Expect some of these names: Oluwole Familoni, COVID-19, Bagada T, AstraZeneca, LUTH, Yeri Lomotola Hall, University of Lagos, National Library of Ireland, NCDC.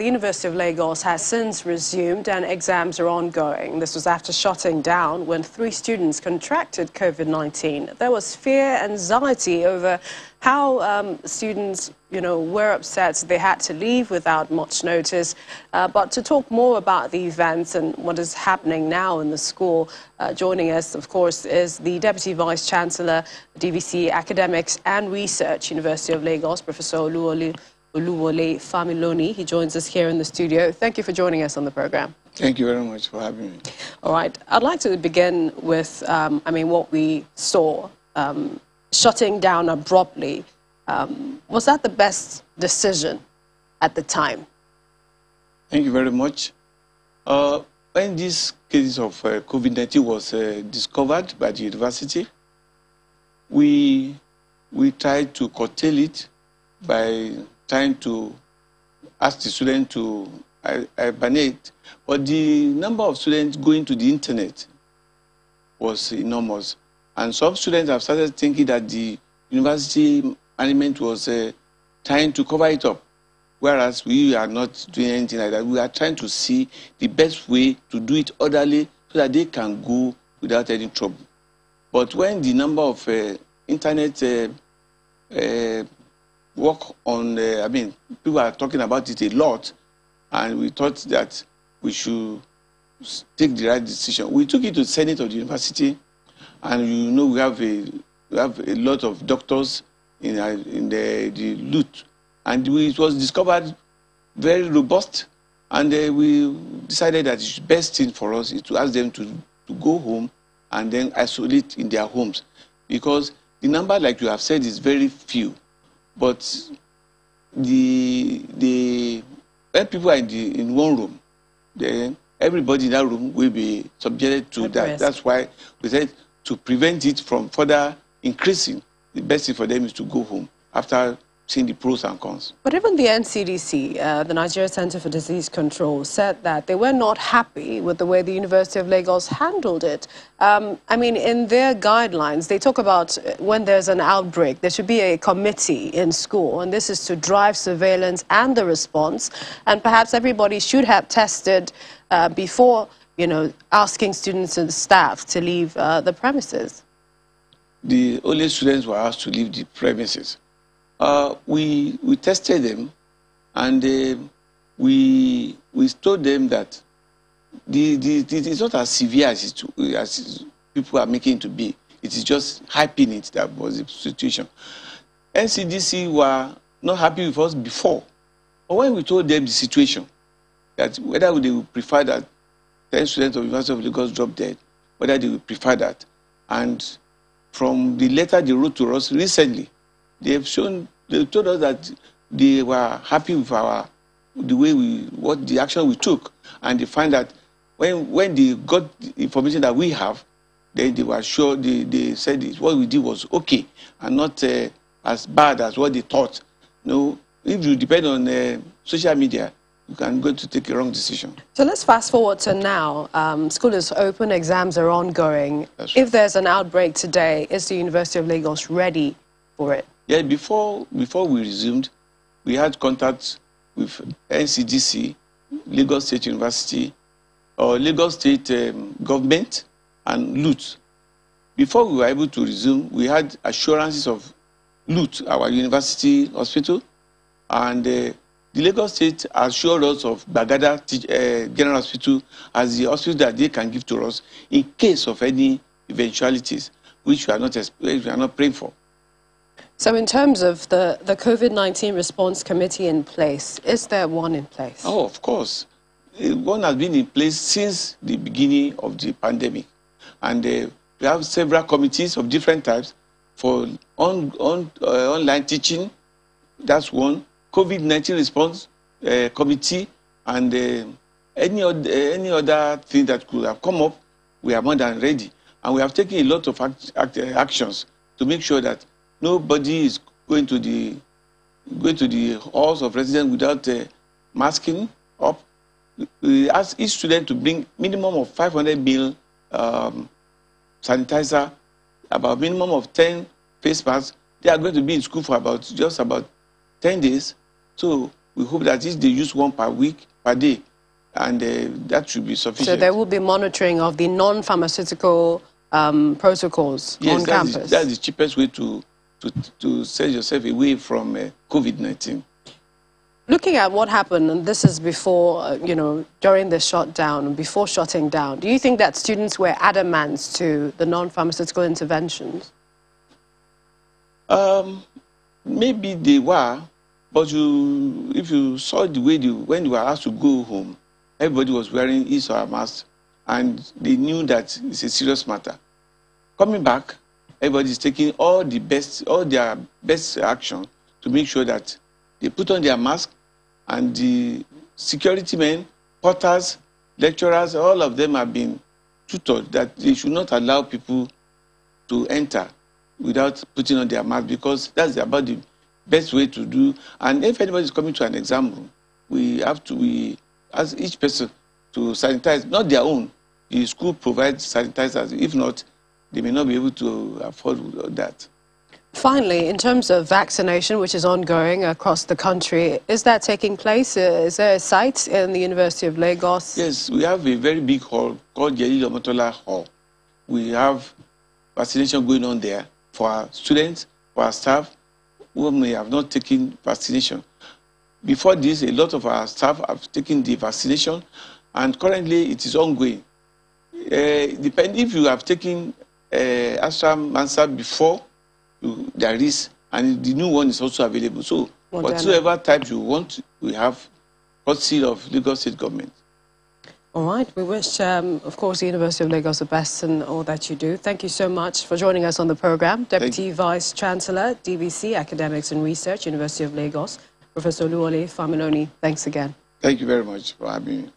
The University of Lagos has since resumed and exams are ongoing. This was after shutting down when 3 students contracted COVID-19. There was fear, anxiety over how students, were upset they had to leave without much notice. But to talk more about the events and what is happening now in the school, joining us, of course, is the Deputy Vice Chancellor, DVC Academics and Research, University of Lagos, Professor Oluwole Familoni. He joins us here in the studio. Thank you for joining us on the program. Thank you very much for having me. All right. I'd like to begin with, what we saw, shutting down abruptly. Was that the best decision at the time? Thank you very much. When this case of COVID-19 was discovered by the university, we tried to curtail it by trying to ask the student to hibernate, but the number of students going to the internet was enormous, and some students have started thinking that the university management was trying to cover it up, whereas we are not doing anything like that. We are trying to see the best way to do it orderly so that they can go without any trouble. But when the number of internet work on, people are talking about it a lot, and we thought that we should take the right decision. We took it to the Senate of the university, and we have a lot of doctors in the LUTH, and it was discovered very robust, and we decided that the best thing for us is to ask them to go home and then isolate in their homes, because the number, like you have said, is very few. But when people are in one room, then everybody in that room will be subjected to that. That's why we said to prevent it from further increasing, the best thing for them is to go home after seeing the pros and cons. But even the NCDC, the Nigeria Center for Disease Control, said that they were not happy with the way the University of Lagos handled it. In their guidelines, they talk about when there's an outbreak, there should be a committee in school, and this is to drive surveillance and the response, and perhaps everybody should have tested before, asking students and staff to leave the premises. The only students were asked to leave the premises. We tested them, and we told them that it's not as severe as people are making it to be. It is just hyping it. That was the situation. NCDC were not happy with us before, but when we told them the situation, that whether they would prefer that 10 students of the University of Lagos drop dead, whether they would prefer that, and from the letter they wrote to us recently, they told us that they were happy with the action we took, and they find that when they got the information that we have, then they were sure they said what we did was okay and not as bad as what they thought. If you depend on social media, you can go to take a wrong decision. So let's fast forward to now. School is open, exams are ongoing. That's right. If there's an outbreak today, is the University of Lagos ready for it? Yeah, before we resumed, we had contact with NCDC, Lagos State University, or Lagos State Government, and LUTH. Before we were able to resume, we had assurances of LUTH, our university hospital, and the Lagos State assured us of Bagada T General Hospital as the hospital that they can give to us in case of any eventualities, which we are not praying for. So in terms of the COVID-19 response committee in place, is there one in place? Oh, of course. One has been in place since the beginning of the pandemic. And we have several committees of different types for online teaching. That's one. COVID-19 response committee, and any other thing that could have come up, we are more than ready. And we have taken a lot of actions to make sure that nobody is going to the halls of residence without masking up. We ask each student to bring minimum of 500 ml sanitizer, about minimum of 10 face masks. They are going to be in school for about 10 days. So We hope that if they use one per week, per day, and that should be sufficient. So there will be monitoring of the non-pharmaceutical protocols on campus? Yes, that's the cheapest way to set yourself away from COVID-19. Looking at what happened, and this is before, during the shutdown, before shutting down, do you think that students were adamant to the non-pharmaceutical interventions? Maybe they were, but if you saw the way when they were asked to go home, everybody was wearing his or her mask, and they knew that it's a serious matter. Coming back, everybody's taking all their best action to make sure that they put on their mask, and the security men, porters, lecturers, all of them have been tutored that they should not allow people to enter without putting on their mask, because that's about the best way to do. And if anybody is coming to an exam room, we ask each person to sanitize, not their own. The school provides sanitizers. If not, they may not be able to afford that. Finally, in terms of vaccination, which is ongoing across the country, is that taking place? Is there a site in the University of Lagos? Yes, we have a very big hall called Yeri Lomotola Hall. We have vaccination going on there for our students, for our staff, who may have not taken vaccination. Before this, a lot of our staff have taken the vaccination, and currently it is ongoing. Depending if you have taken AstraZeneca before, there is, and the new one is also available. So, whatsoever type you want, we have courtesy of Lagos State Government. All right. We wish, of course, the University of Lagos the best in all that you do. Thank you so much for joining us on the program. Deputy Vice Chancellor, DVC, Academics and Research, University of Lagos, Professor Oluwole Familoni. Thanks again. Thank you very much for having me.